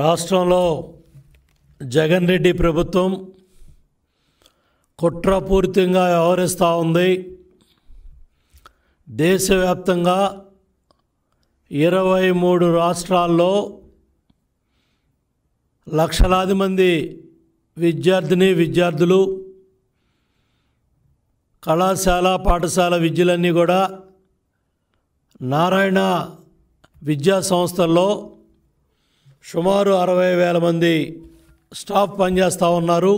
రాష్ట్రంలో జగన్ రెడ్డి ప్రభుత్వం కుట్రపూరితంగా వ్యవహరిస్తూ ఉంది. దేశవ్యాప్తంగా 23 రాష్ట్రాల్లో లక్షలాది మంది విద్యార్థిని విద్యార్థులు కళాశాల పాఠశాల విద్యలన్నీ కూడా నారాయణ విద్యా సంస్థల్లో సుమారు 60,000 మంది స్టాఫ్ పనిచేస్తూ ఉన్నారు.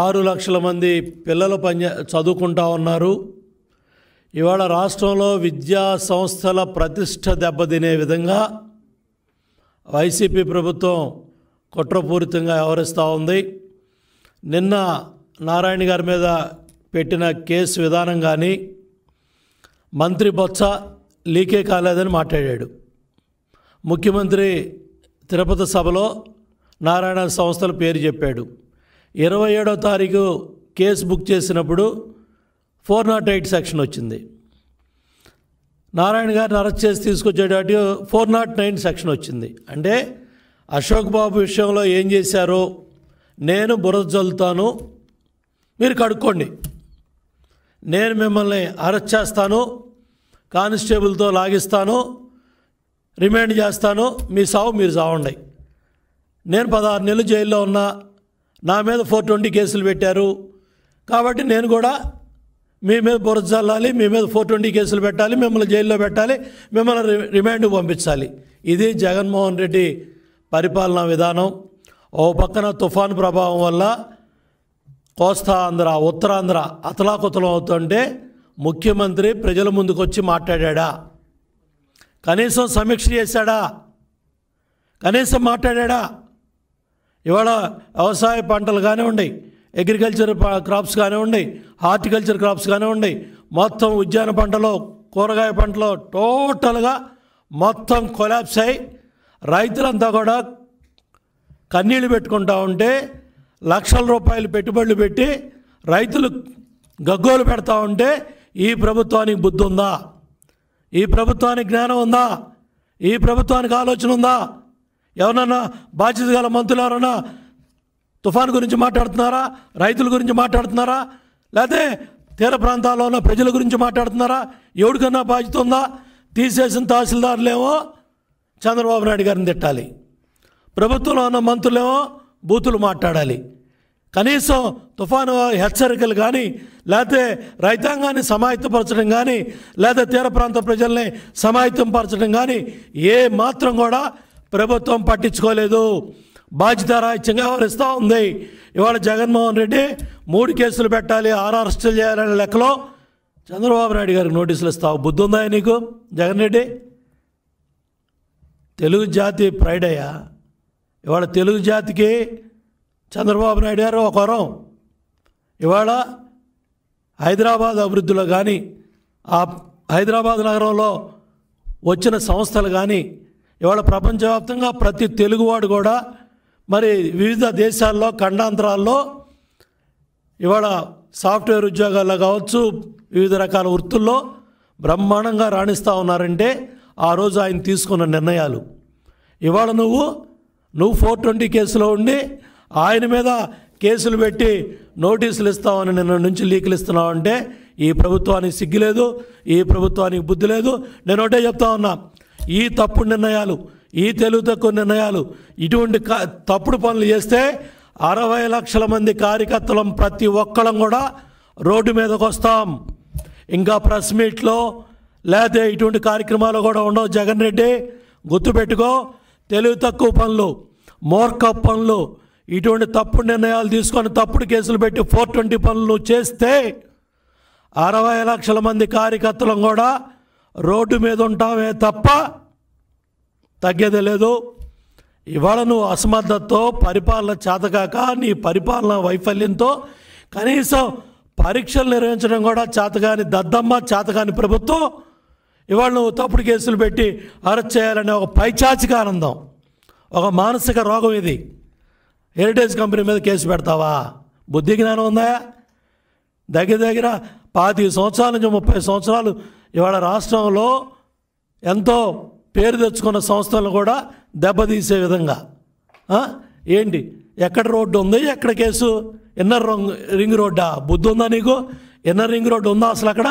6 లక్షల మంది పిల్లలు చదువుకుంటూ ఉన్నారు. ఇవాళ రాష్ట్రంలో విద్యా సంస్థల ప్రతిష్ట దెబ్బతినే విధంగా వైసీపీ ప్రభుత్వం కుట్రపూరితంగా వ్యవహరిస్తూ ఉంది. నిన్న నారాయణ గారి మీద పెట్టిన కేసు విధానం కానీ, మంత్రి బొత్స లీకే కాలేదని మాట్లాడాడు. ముఖ్యమంత్రి తిరుపతి సభలో నారాయణ సంస్థల పేరు చెప్పాడు. 27వ తారీఖు కేసు బుక్ చేసినప్పుడు 408 సెక్షన్ వచ్చింది. నారాయణ గారిని అరెస్ట్ చేసి తీసుకొచ్చేటట్టు 409 సెక్షన్ వచ్చింది. అంటే అశోక్ బాబు విషయంలో ఏం చేశారో నేను బురద జల్లుతాను, మీరు కడుక్కోండి, నేను మిమ్మల్ని అరెస్ట్ చేస్తాను, కానిస్టేబుల్తో లాగిస్తాను, రిమాండ్ చేస్తాను, మీ సావు మీరు సావండి, నేను 16 నెలలు జైల్లో ఉన్నా, నా మీద 420 కేసులు పెట్టారు కాబట్టి నేను కూడా మీ మీద బురద జల్లాలి, మీ మీద 420 కేసులు పెట్టాలి, మిమ్మల్ని జైల్లో పెట్టాలి, మిమ్మల్ని రిమాండ్ పంపించాలి. ఇది జగన్మోహన్ రెడ్డి పరిపాలనా విధానం. ఓ పక్కన తుఫాను ప్రభావం వల్ల కోస్తా ఆంధ్ర ఉత్తరాంధ్ర అతలాకుతలం అవుతుంటే ముఖ్యమంత్రి ప్రజల ముందుకు వచ్చి మాట్లాడా? కనీసం సమీక్ష చేశాడా? కనీసం మాట్లాడా? ఇవాళ వ్యవసాయ పంటలు కానివ్వండి, అగ్రికల్చర్ క్రాప్స్ కానివ్వండి, హార్టికల్చర్ క్రాప్స్ కానివ్వండి, మొత్తం ఉద్యాన పంటలో కూరగాయ పంటలో టోటల్గా మొత్తం కొలాప్స్ అయ్యి రైతులంతా కూడా కన్నీళ్ళు పెట్టుకుంటూ ఉంటే, లక్షల రూపాయలు పెట్టుబడులు పెట్టి రైతులు గగ్గోలు పెడతా ఉంటే ఈ ప్రభుత్వానికి బుద్ధి ఉందా? ఈ ప్రభుత్వానికి జ్ఞానం ఉందా? ఈ ప్రభుత్వానికి ఆలోచన ఉందా? ఎవరన్నా బాధ్యత గల మంత్రులు ఎవరన్నా తుఫాన్ గురించి మాట్లాడుతున్నారా? రైతుల గురించి మాట్లాడుతున్నారా? లేకపోతే తీర ప్రాంతాల్లో ఉన్న ప్రజల గురించి మాట్లాడుతున్నారా? ఎవరికన్నా బాధ్యత ఉందా? తీసేసిన తహసీల్దారులేమో చంద్రబాబు నాయుడు గారిని తిట్టాలి, ప్రభుత్వంలో ఉన్న మంత్రులేమో బూతులు మాట్లాడాలి. కనీసం తుఫాను హెచ్చరికలు కానీ, లేకపోతే రైతాంగాన్ని సమాయత్తపరచడం కానీ, లేకపోతే తీర ప్రాంత ప్రజల్ని సమాయత్తంపరచడం కానీ ఏ మాత్రం కూడా ప్రభుత్వం పట్టించుకోలేదు. బాధ్యత రాహిత్యంగా వ్యవహరిస్తూ ఉంది. ఇవాళ జగన్మోహన్ రెడ్డి 3 కేసులు పెట్టాలి, 6 అరెస్టులు చేయాలనే లెక్కలో చంద్రబాబు నాయుడు గారికి నోటీసులు ఇస్తావు. బుద్ధి ఉందా నీకు జగన్ రెడ్డి? తెలుగు జాతి ప్రైడ్ అయ్యా? ఇవాళ తెలుగు జాతికి చంద్రబాబు నాయుడు గారు ఒక వరం. ఇవాళ హైదరాబాద్ అభివృద్ధిలో కానీ, ఆ హైదరాబాద్ నగరంలో వచ్చిన సంస్థలు కానీ, ఇవాళ ప్రపంచవ్యాప్తంగా ప్రతి తెలుగువాడు కూడా మరి వివిధ దేశాల్లో ఖండాంతరాల్లో ఇవాళ సాఫ్ట్వేర్ ఉద్యోగాల్లో కావచ్చు, వివిధ రకాల వృత్తుల్లో బ్రహ్మాండంగా రాణిస్తూ ఉన్నారంటే ఆ రోజు ఆయన తీసుకున్న నిర్ణయాలు. ఇవాళ నువ్వు 420 కేసులో ఉండి ఆయన మీద కేసులు పెట్టి నోటీసులు ఇస్తామని నిన్న నుంచి లీకులు ఇస్తున్నావు అంటే ఈ ప్రభుత్వానికి సిగ్గులేదు, ఈ ప్రభుత్వానికి బుద్ధి లేదు. నేను ఒకటే చెప్తా ఉన్నా, ఈ తప్పుడు నిర్ణయాలు, ఈ తెలుగు తక్కువ నిర్ణయాలు, ఇటువంటి తప్పుడు పనులు చేస్తే 60 లక్షల మంది కార్యకర్తలం ప్రతి ఒక్కళ్ళం కూడా రోడ్డు మీదకు వస్తాం. ఇంకా ప్రెస్ మీట్లో లేకపోతే ఇటువంటి కార్యక్రమాలు కూడా ఉండవు. జగన్ రెడ్డి గుర్తుపెట్టుకో, తెలుగు తక్కువ పనులు, మోర్కప్ పనులు, ఇటువంటి తప్పుడు నిర్ణయాలు తీసుకొని తప్పుడు కేసులు పెట్టి 420 పనులు చేస్తే 60 లక్షల మంది కార్యకర్తలం కూడా రోడ్డు మీద ఉంటామే తప్ప తగ్గేదే లేదు. ఇవాళ నువ్వు అసమర్థతతో, పరిపాలన చేతకాక, నీ పరిపాలన వైఫల్యంతో కనీసం పరీక్షలు నిర్వహించడం కూడా చేతకాని దద్దమ్మ, చేతకాని ప్రభుత్వం ఇవాళ నువ్వు తప్పుడు కేసులు పెట్టి అరెస్ట్ చేయాలనే ఒక పైచాచిక ఆనందం, ఒక మానసిక రోగం ఇది. హెరిటేజ్ కంపెనీ మీద కేసు పెడతావా? బుద్ధి జ్ఞానం ఉందా? దగ్గర 25 సంవత్సరాల నుంచి 30 సంవత్సరాలు ఇవాళ రాష్ట్రంలో ఎంతో పేరు తెచ్చుకున్న సంస్థలు కూడా దెబ్బ తీసే విధంగా ఏంటి ఎక్కడ రోడ్ ఉంది ఎక్కడ కేసు ఇన్నర్ రింగ్ రోడ్డా బుద్ధి ఉందా నీకు ఇన్నర్ రింగ్ రోడ్ ఉందా అసలు అక్కడ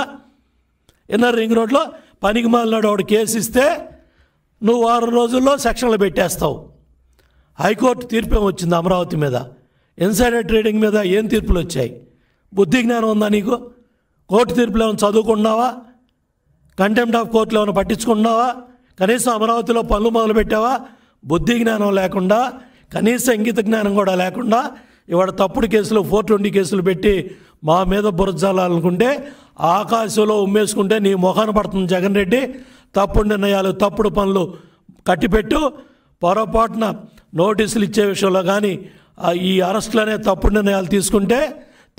ఇన్నర్ రింగ్ రోడ్లో పనికి మాలినాడు వాడు కేసు ఇస్తే నువ్వు 6 రోజుల్లో సెక్షన్లు పెట్టేస్తావు హైకోర్టు తీర్పు ఏమొచ్చింది అమరావతి మీద ఇన్సైడర్ ట్రేడింగ్ మీద ఏం తీర్పులు వచ్చాయి బుద్ధి జ్ఞానం ఉందా నీకు కోర్టు తీర్పులు ఏమైనా చదువుకున్నావా కంటెంప్ట్ ఆఫ్ కోర్టులు ఏమైనా పట్టించుకున్నావా కనీసం అమరావతిలో పనులు మొదలుపెట్టావా బుద్ధి జ్ఞానం లేకుండా కనీస ఇంగిత జ్ఞానం కూడా లేకుండా ఇవాళ తప్పుడు కేసులు 420 కేసులు పెట్టి మా మీద బురజాలనుకుంటే ఆకాశంలో ఉమ్మేసుకుంటే నీ మొఖాన పడుతుంది జగన్ రెడ్డి తప్పుడు నిర్ణయాలు తప్పుడు పనులు కట్టిపెట్టు పొరపాటున నోటీసులు ఇచ్చే విషయంలో కానీ ఈ అరెస్టులనే తప్పుడు నిర్ణయాలు తీసుకుంటే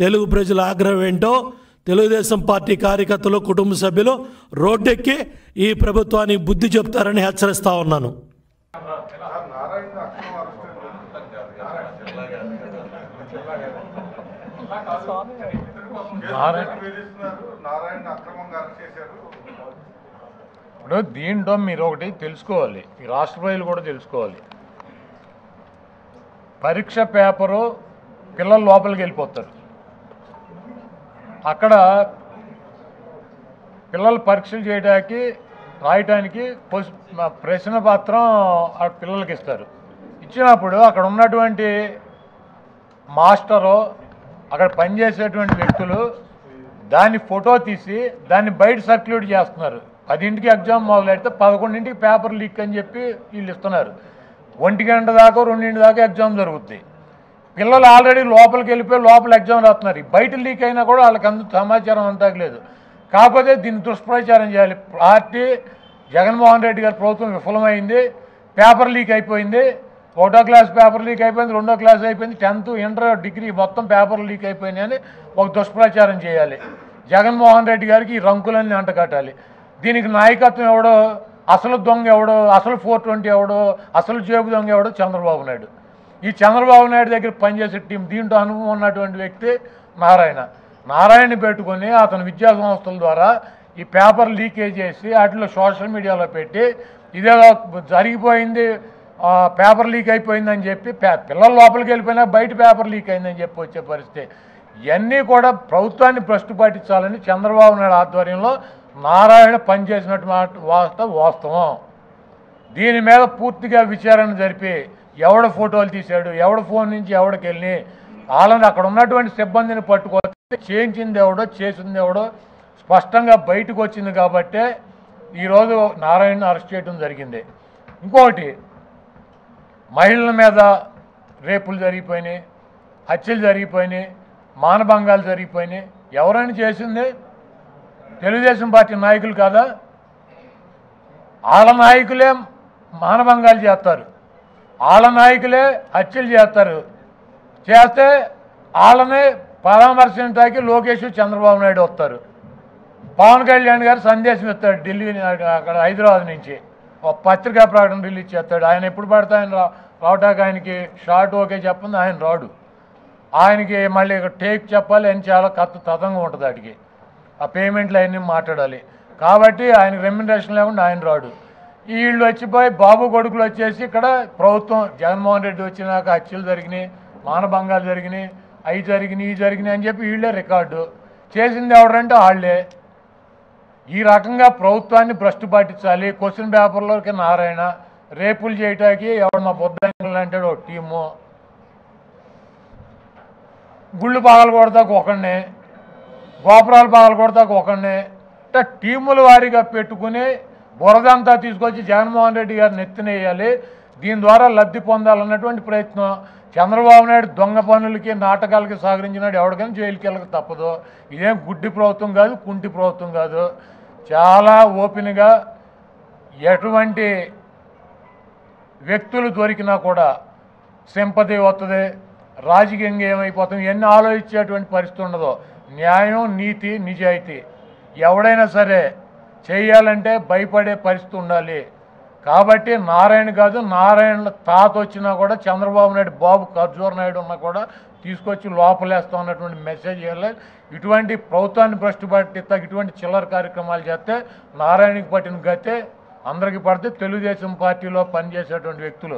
తెలుగు ప్రజల ఆగ్రహం ఏంటో తెలుగుదేశం పార్టీ కార్యకర్తలు కుటుంబ సభ్యులు రోడ్డెక్కి ఈ ప్రభుత్వాన్ని బుద్ధి చెప్తారని హెచ్చరిస్తా ఉన్నాను ఇప్పుడు దీంట్లో మీరు ఒకటి తెలుసుకోవాలి ఈ రాష్ట్ర ప్రజలు కూడా తెలుసుకోవాలి పరీక్ష పేపరు పిల్లలు లోపలికి వెళ్ళిపోతారు అక్కడ పిల్లలు పరీక్షలు చేయడానికి రాయటానికి ప్రశ్న పత్రం ఆ పిల్లలకి ఇస్తారు ఇచ్చినప్పుడు అక్కడ ఉన్నటువంటి మాస్టరు అక్కడ పనిచేసేటువంటి వ్యక్తులు దాన్ని ఫోటో తీసి దాన్ని బయట సర్క్యులేట్ చేస్తున్నారు 10 గంటలకి ఎగ్జామ్ మొదలెడితే 11 గంటలకి పేపర్ లీక్ అని చెప్పి వీళ్ళు ఇస్తున్నారు 1 గంట దాకా 2 గంట దాకా ఎగ్జామ్ జరుగుద్ది పిల్లలు ఆల్రెడీ లోపలికి వెళ్ళిపోయి లోపల ఎగ్జామ్ రాస్తున్నారు బయట లీక్ అయినా కూడా వాళ్ళకి అంత సమాచారం అంతా లేదు కాకపోతే దీన్ని దుష్ప్రచారం చేయాలి పార్టీ జగన్మోహన్ రెడ్డి గారి ప్రభుత్వం విఫలమైంది పేపర్ లీక్ అయిపోయింది 1వ క్లాస్ పేపర్ లీక్ అయిపోయింది 2వ క్లాస్ అయిపోయింది 10th ఇంటర్ డిగ్రీ మొత్తం పేపర్ లీక్ అయిపోయింది అని ఒక దుష్ప్రచారం చేయాలి జగన్మోహన్ రెడ్డి గారికి ఈ రంకులన్నీ అంటకట్టాలి దీనికి నాయకత్వం ఎవడో అసలు దొంగ ఎవడో అసలు 420 ఎవడో అసలు జేబు దొంగ ఎవడో చంద్రబాబు నాయుడు ఈ చంద్రబాబు నాయుడు దగ్గర పనిచేసే టీం దీంట్లో అనుభవం ఉన్నటువంటి వ్యక్తి నారాయణ పెట్టుకొని అతను విద్యా సంస్థల ద్వారా ఈ పేపర్ లీకేజ్ చేసి వాటిలో సోషల్ మీడియాలో పెట్టి ఇదేదో జరిగిపోయింది పేపర్ లీక్ అయిపోయిందని చెప్పి పిల్లల లోపలికి వెళ్ళిపోయినా బయట పేపర్ లీక్ అయిందని చెప్పి వచ్చే పరిస్థితి ఇవన్నీ కూడా ప్రభుత్వాన్ని భ్రష్టు పట్టించాలని చంద్రబాబు నాయుడు ఆధ్వర్యంలో నారాయణ పనిచేసినట్టు వాస్తవం దీని మీద పూర్తిగా విచారణ జరిపి ఎవడ ఫోటోలు తీశాడు ఎవడ ఫోన్ నుంచి ఎవడికి వెళ్ళి వాళ్ళని అక్కడ ఉన్నటువంటి సిబ్బందిని పట్టుకొస్తే చేయించింది ఎవడో చేసింది ఎవడో స్పష్టంగా బయటకు వచ్చింది కాబట్టే ఈరోజు నారాయణను అరెస్ట్ చేయడం జరిగింది ఇంకొకటి మహిళల మీద రేపులు జరిగిపోయినాయి హత్యలు జరిగిపోయినాయి మానభంగాలు జరిగిపోయినాయి ఎవరైనా చేసింది తెలుగుదేశం పార్టీ నాయకులు కాదా వాళ్ళ నాయకులే మానభంగాలు చేస్తారు వాళ్ళ నాయకులే హత్యలు చేస్తారు చేస్తే వాళ్ళనే పరామర్శించడానికి లోకేష్ చంద్రబాబు నాయుడు వస్తారు పవన్ కళ్యాణ్ గారు సందేశం ఇస్తాడు ఢిల్లీ అక్కడ హైదరాబాద్ నుంచి ఒక పత్రికా ప్రకటన రిలీజ్ చేస్తాడు ఆయన ఎప్పుడు పడితే ఆయన రావటానికి ఆయనకి షార్ట్ ఓకే చెప్పింది ఆయన రాడు ఆయనకి మళ్ళీ టేక్ చెప్పాలి అని చాలా తతంగా ఉంటుంది వాటికి ఆ పేమెంట్లు అవన్నీ మాట్లాడాలి కాబట్టి ఆయన రెమ్యునరేషన్ లేకుండా ఆయన రాడు వీళ్ళు వచ్చిపోయి బాబు కొడుకులు వచ్చేసి ఇక్కడ ప్రభుత్వం జగన్మోహన్ రెడ్డి వచ్చినాక హత్యలు జరిగినాయి మానభంగాలు జరిగినాయి అవి జరిగినాయి ఇవి జరిగినాయి అని చెప్పి వీళ్ళే రికార్డు చేసింది ఎవరంటే వాళ్ళే ఈ రకంగా ప్రభుత్వాన్ని భ్రష్టు పట్టించాలి క్వశ్చన్ పేపర్లోకి నారాయణ రేపులు చేయటానికి ఎవడు మా బొద్దాంకులు అంటాడు ఒక టీము గుళ్ళు పగలు కొడతాకు ఒకడినే గోపురాలు పగలు కొడతాకు ఒకడినే అంటే టీముల వారిగా పెట్టుకుని బురదంతా తీసుకొచ్చి జగన్మోహన్ రెడ్డి గారు నెత్తినేయాలి దీని ద్వారా లబ్ధి పొందాలన్నటువంటి ప్రయత్నం చంద్రబాబు నాయుడు దొంగ పనులకి నాటకాలకి సహకరించినాడు ఎవరికైనా జైలుకి వెళ్ళక తప్పదు ఇదేం గుడ్డి ప్రభుత్వం కాదు కుంటి ప్రభుత్వం కాదు చాలా ఓపెన్గా ఎటువంటి వ్యక్తులు దొరికినా కూడా సింపతి వస్తుంది రాజకీయంగా ఏమైపోతాం ఇవన్నీ ఆలోచించేటువంటి పరిస్థితి ఉండదు న్యాయం నీతి నిజాయితీ ఎవడైనా సరే చేయాలంటే భయపడే పరిస్థితి ఉండాలి కాబట్టి నారాయణ కాదు నారాయణ తాత వచ్చినా కూడా చంద్రబాబు నాయుడు బాబు ఖర్జూర్ నాయుడు ఉన్నా కూడా తీసుకొచ్చి లోపలేస్తాం అన్నటువంటి మెసేజ్ ఇవ్వాలి ఇటువంటి ప్రభుత్వాన్ని భ్రష్టు పట్టిస్తా ఇటువంటి చిల్లర కార్యక్రమాలు చేస్తే నారాయణకి పట్టిన గతే అందరికి పడితే తెలుగుదేశం పార్టీలో పనిచేసేటువంటి వ్యక్తులు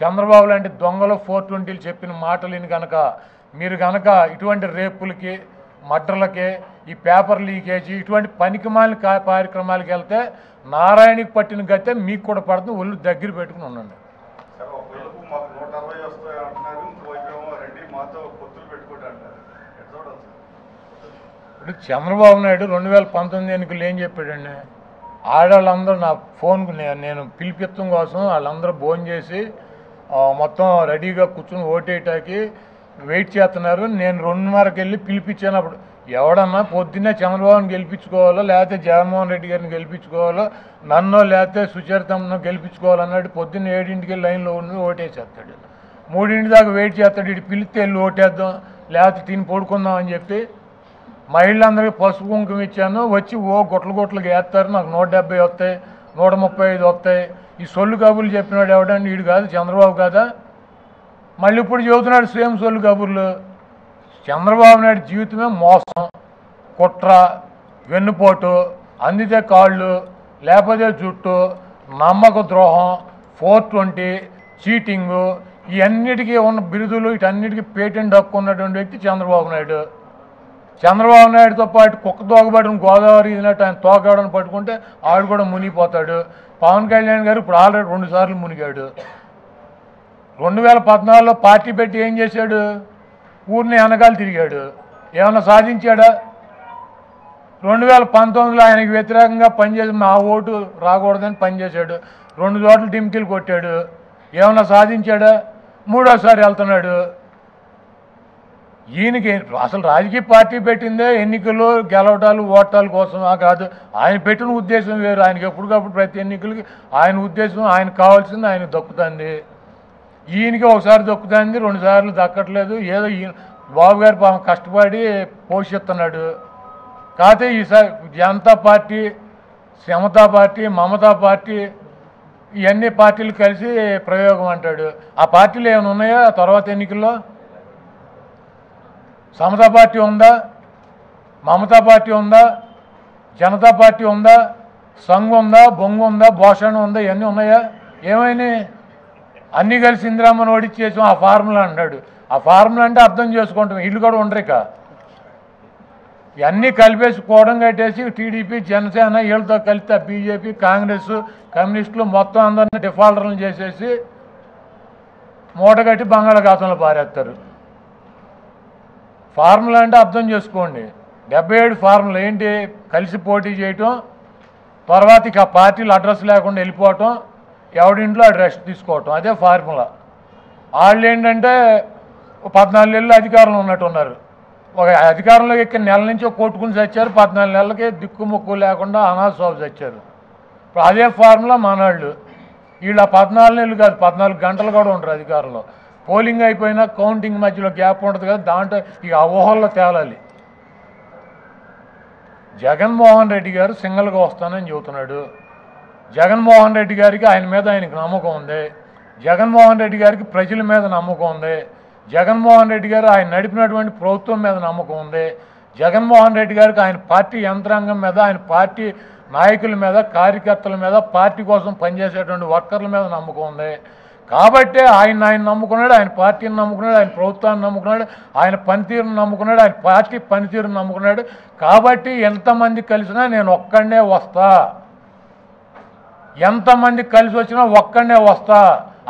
చంద్రబాబు లాంటి దొంగలు 420లు చెప్పిన మాటలని గనక మీరు గనక ఇటువంటి రేపులకి మర్డర్లకి ఈ పేపర్ లీకేజీ ఇటువంటి పనికిమాలిన కార్యక్రమాలకు వెళ్తే నారాయణకి పట్టిన గతే మీకు కూడా పడుతుంది. ఒళ్ళు దగ్గర పెట్టుకుని ఉండండి. ఇప్పుడు చంద్రబాబు నాయుడు 2019 ఎన్నికలు ఏం చెప్పాడండి, ఆడవాళ్ళందరూ నా ఫోన్కు నేను పిలిపిత్తం కోసం వాళ్ళందరూ భోజనం చేసి మొత్తం రెడీగా కూర్చుని ఓటేటాకి వెయిట్ చేస్తున్నారు, నేను 2:30కి వెళ్ళి పిలిపించాను. అప్పుడు ఎవడన్నా పొద్దున్నే చంద్రబాబుని గెలిపించుకోవాలో లేకపోతే జగన్మోహన్ రెడ్డి గారిని గెలిపించుకోవాలో నన్ను లేకపోతే సుచరితను గెలిపించుకోవాలన్నట్టు పొద్దున్న 7ంటికి లైన్లో ఉండి ఓటేసేస్తాడు, 3ంటి దాకా వెయిట్ చేస్తాడు. ఇటు పిలిస్తే వెళ్ళి ఓటేద్దాం లేకపోతే తిని పడుకుందాం అని చెప్పి మహిళలందరికీ పసుపు కుంకుమ ఇచ్చాను. వచ్చి ఓ గొట్టలు గొట్టలకి వేస్తారు, నాకు 170 వస్తాయి, 135 వస్తాయి. ఈ సొల్లు కబుర్లు చెప్పినాడు ఎవడండి, వీడు కాదు చంద్రబాబు కాదా? మళ్ళీ ఇప్పుడు చెబుతున్నాడు సేమ్ సొల్లు కబుర్లు. చంద్రబాబు నాయుడు జీవితమే మోసం, కుట్ర, వెన్నుపోటు, అందితే కాళ్ళు లేకపోతే జుట్టు, నమ్మక ద్రోహం, 420, చీటింగు, ఇవన్నిటికీ ఉన్న బిరుదులు వీటన్నిటికీ పేటెంట్ హక్కు ఉన్నటువంటి వ్యక్తి చంద్రబాబు నాయుడు. చంద్రబాబు నాయుడుతో పాటు కుక్క తోగబడిన గోదావరి ఇదినట్టు ఆయన తోగాడని పట్టుకుంటే ఆవిడ కూడా మునిగిపోతాడు. పవన్ కళ్యాణ్ గారు ఇప్పుడు ఆల్రెడీ 2 సార్లు మునిగాడు. 2014లో పార్టీ పెట్టి ఏం చేశాడు, ఊరిని వెనకాల తిరిగాడు, ఏమన్నా సాధించాడా? 2019లో ఆయనకు వ్యతిరేకంగా పనిచేసి మా ఓటు రాకూడదని పనిచేశాడు, 2 చోట్ల టిమ్కిలు కొట్టాడు, ఏమన్నా సాధించాడా? 3వ సారి వెళ్తున్నాడు. ఈయనకి అసలు రాజకీయ పార్టీ పెట్టిందే ఎన్నికలు గెలవటాలు ఓటాల కోసమా కాదు, ఆయన పెట్టిన ఉద్దేశం వేరు. ఆయనకి ఎప్పటికప్పుడు ప్రతి ఎన్నికలకి ఆయన ఉద్దేశం ఆయన కావాల్సింది ఆయన దక్కుతుంది. ఈయనకి ఒకసారి దక్కుతుంది, 2 సార్లు దక్కట్లేదు. ఏదో ఈయన బాబు గారు కష్టపడి పోషిస్తున్నాడు. కాకపోతే ఈసారి Janata party, Samata party, Mamata party ఇవన్నీ పార్టీలు కలిసి ప్రయోగం అంటాడు. ఆ పార్టీలు ఏమైనా ఉన్నాయా తర్వాత ఎన్నికల్లో? సమతా పార్టీ ఉందా? మమతా పార్టీ ఉందా? జనతా పార్టీ ఉందా? సంఘం ఉందా? బొంగు ఉందా? భోషణ ఉందా? ఇవన్నీ ఉన్నాయా? ఏమైనాయి? అన్నీ కలిసి ఇందిరామని ఓడిచ్చేసాం ఆ ఫార్ములా అంటాడు. ఆ ఫార్ములా అంటే అర్థం చేసుకుంటాం, ఇల్లు కూడా ఉండరిక ఇవన్నీ కలిపేసి కూడం కట్టేసి టీడీపీ, జనసేన వీళ్ళతో కలిస్తే బీజేపీ, కాంగ్రెస్, కమ్యూనిస్టులు మొత్తం అందరినీ డిఫాల్టర్లు చేసేసి మూటగట్టి బంగాళాఖాతంలో పారేస్తారు. ఫార్ములా అంటే అర్థం చేసుకోండి. 77 ఫార్ములా ఏంటి, కలిసి పోటీ చేయటం, తర్వాత ఇక పార్టీలు అడ్రస్ లేకుండా వెళ్ళిపోవటం, ఎవడింట్లో రెస్ట్ తీసుకోవటం, అదే ఫార్ములా. వాళ్ళు ఏంటంటే 14 నెలలు అధికారంలో ఉన్నట్టున్నారు. ఒక అధికారంలో ఎక్కిన నెల నుంచి కొట్టుకుని చచ్చారు, 14 నెలలకే దిక్కుముక్కు లేకుండా అనాథ చచ్చారు. ఇప్పుడు అదే ఫార్ములా మనవాళ్ళు. వీళ్ళు 14 నెలలు కాదు 14 గంటలు కూడా ఉంటారు అధికారంలో. పోలింగ్ అయిపోయినా కౌంటింగ్ మధ్యలో గ్యాప్ ఉంటుంది కదా, దాంట్లో ఇక అవహల్లో తేలాలి. జగన్మోహన్ రెడ్డి గారు సింగిల్గా వస్తానని చెబుతున్నాడు. జగన్మోహన్ రెడ్డి గారికి ఆయన మీద ఆయనకు నమ్మకం ఉంది, జగన్మోహన్ రెడ్డి గారికి ప్రజల మీద నమ్మకం ఉంది, జగన్మోహన్ రెడ్డి గారు ఆయన నడిపినటువంటి ప్రభుత్వం మీద నమ్మకం ఉంది, జగన్మోహన్ రెడ్డి గారికి ఆయన పార్టీ యంత్రాంగం మీద, ఆయన పార్టీ నాయకుల మీద, కార్యకర్తల మీద, పార్టీ కోసం పనిచేసేటువంటి వర్కర్ల మీద నమ్మకం ఉంది. కాబట్టే ఆయన నమ్ముకున్నాడు, ఆయన పార్టీని నమ్ముకున్నాడు, ఆయన ప్రభుత్వాన్ని నమ్ముకున్నాడు, ఆయన పనితీరును నమ్ముకున్నాడు, ఆయన పార్టీ పనితీరును నమ్ముకున్నాడు. కాబట్టి ఎంతమంది కలిసినా నేను ఒక్కడనే వస్తా, ఎంతమంది కలిసి వచ్చినా ఒక్కడనే వస్తా.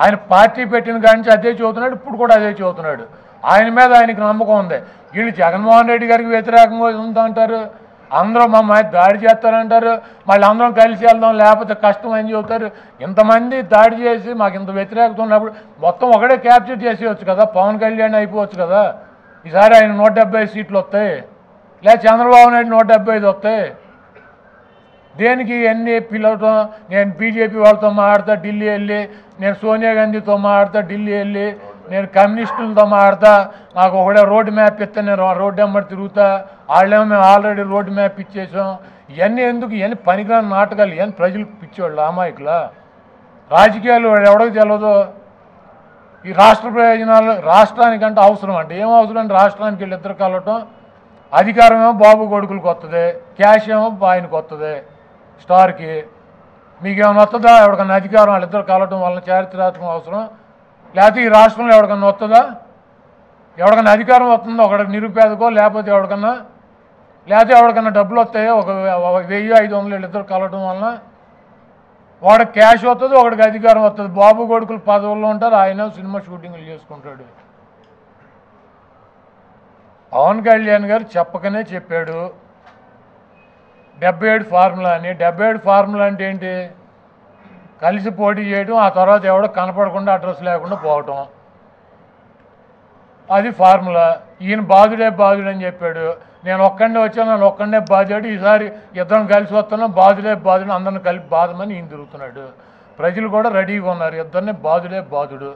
ఆయన పార్టీ పెట్టిన కానించి అదే చదువుతున్నాడు, ఇప్పుడు కూడా అదే చదువుతున్నాడు. ఆయన మీద ఆయనకు నమ్మకం ఉంది. వీళ్ళు జగన్మోహన్ రెడ్డి గారికి వ్యతిరేకంగా ఉందంటారు, అందరూ మా మీద దాడి చేస్తారంటారు, మళ్ళీ అందరం కలిసి వెళ్దాం లేకపోతే కష్టం అని చెబుతారు. ఇంతమంది దాడి చేసి మాకు ఇంత వ్యతిరేకత ఉన్నప్పుడు మొత్తం ఒకడే క్యాప్చర్ చేసేయచ్చు కదా, పవన్ కళ్యాణ్ అయిపోవచ్చు కదా. ఈసారి ఆయన 170 సీట్లు వస్తాయి, లేదా చంద్రబాబు నాయుడు 175 వస్తాయి. దేనికి ఇవన్నీ పిలవటం? నేను బీజేపీ వాళ్ళతో మాట్లాడతా ఢిల్లీ వెళ్ళి, నేను సోనియా గాంధీతో మాట్లాడతా ఢిల్లీ వెళ్ళి, నేను కమ్యూనిస్టులతో మాట్లాడతా, నాకు ఒకడే రోడ్ మ్యాప్ ఇస్తే నేను రోడ్డు వెంబడి తిరుగుతా, వాళ్ళేమో మేము ఆల్రెడీ రోడ్ మ్యాప్ ఇచ్చేసాం. ఇవన్నీ ఎందుకు? ఇవన్నీ పనికిరాని నాటకాలు, ఇవన్నీ ప్రజలు పిచ్చేవాళ్ళు, అమాయకుల రాజకీయాలు ఎవరికి తెలియదు. ఈ రాష్ట్ర ప్రయోజనాలు రాష్ట్రానికంటే అవసరం అంటే ఏమో అవసరం అంటే రాష్ట్రానికి వెళ్ళి ఇద్దరు కలవటం, అధికారం ఏమో బాబు కొడుకులకు వస్తుంది, క్యాష్ ఏమో ఆయనకు వస్తుంది స్టార్కి, మీకేమన్నా వస్తుందా ఎవరికన్నా అధికారం వాళ్ళిద్దరు కాలటం వల్ల చారిత్రాత్మక అవసరం లేకపోతే ఈ రాష్ట్రంలో ఎవరికన్నా వస్తుందా ఎవరికన్నా అధికారం వస్తుందో ఒకడికి నిరుపేదకో లేకపోతే ఎవరికన్నా లేకపోతే ఎవరికన్నా డబ్బులు వస్తాయో ఒక 1000 500 ఇద్దరు కాలటం వల్ల వాడు క్యాష్ వస్తుంది ఒకడికి అధికారం వస్తుంది బాబు కొడుకులు పదవుల్లో ఉంటారు ఆయన సినిమా షూటింగ్లు చేసుకుంటాడు పవన్ కళ్యాణ్ గారు చెప్పకనే చెప్పాడు 77 ఫార్ములా అని 77 ఫార్ములా అంటే ఏంటి కలిసి పోటీ చేయడం ఆ తర్వాత ఎవడో కనపడకుండా అడ్రస్ లేకుండా పోవటం అది ఫార్ములా ఈయన బాధుడే బాధుడు అని చెప్పాడు నేను ఒక్కడే వచ్చాను నేను ఒక్కడే బాధాడు ఈసారి ఇద్దరం కలిసి వస్తున్నాం బాధుడే బాధుడు అందరిని కలిపి బాధమని ఈయన తిరుగుతున్నాడు ప్రజలు కూడా రెడీగా ఉన్నారు ఇద్దరిని బాధుడే బాధుడు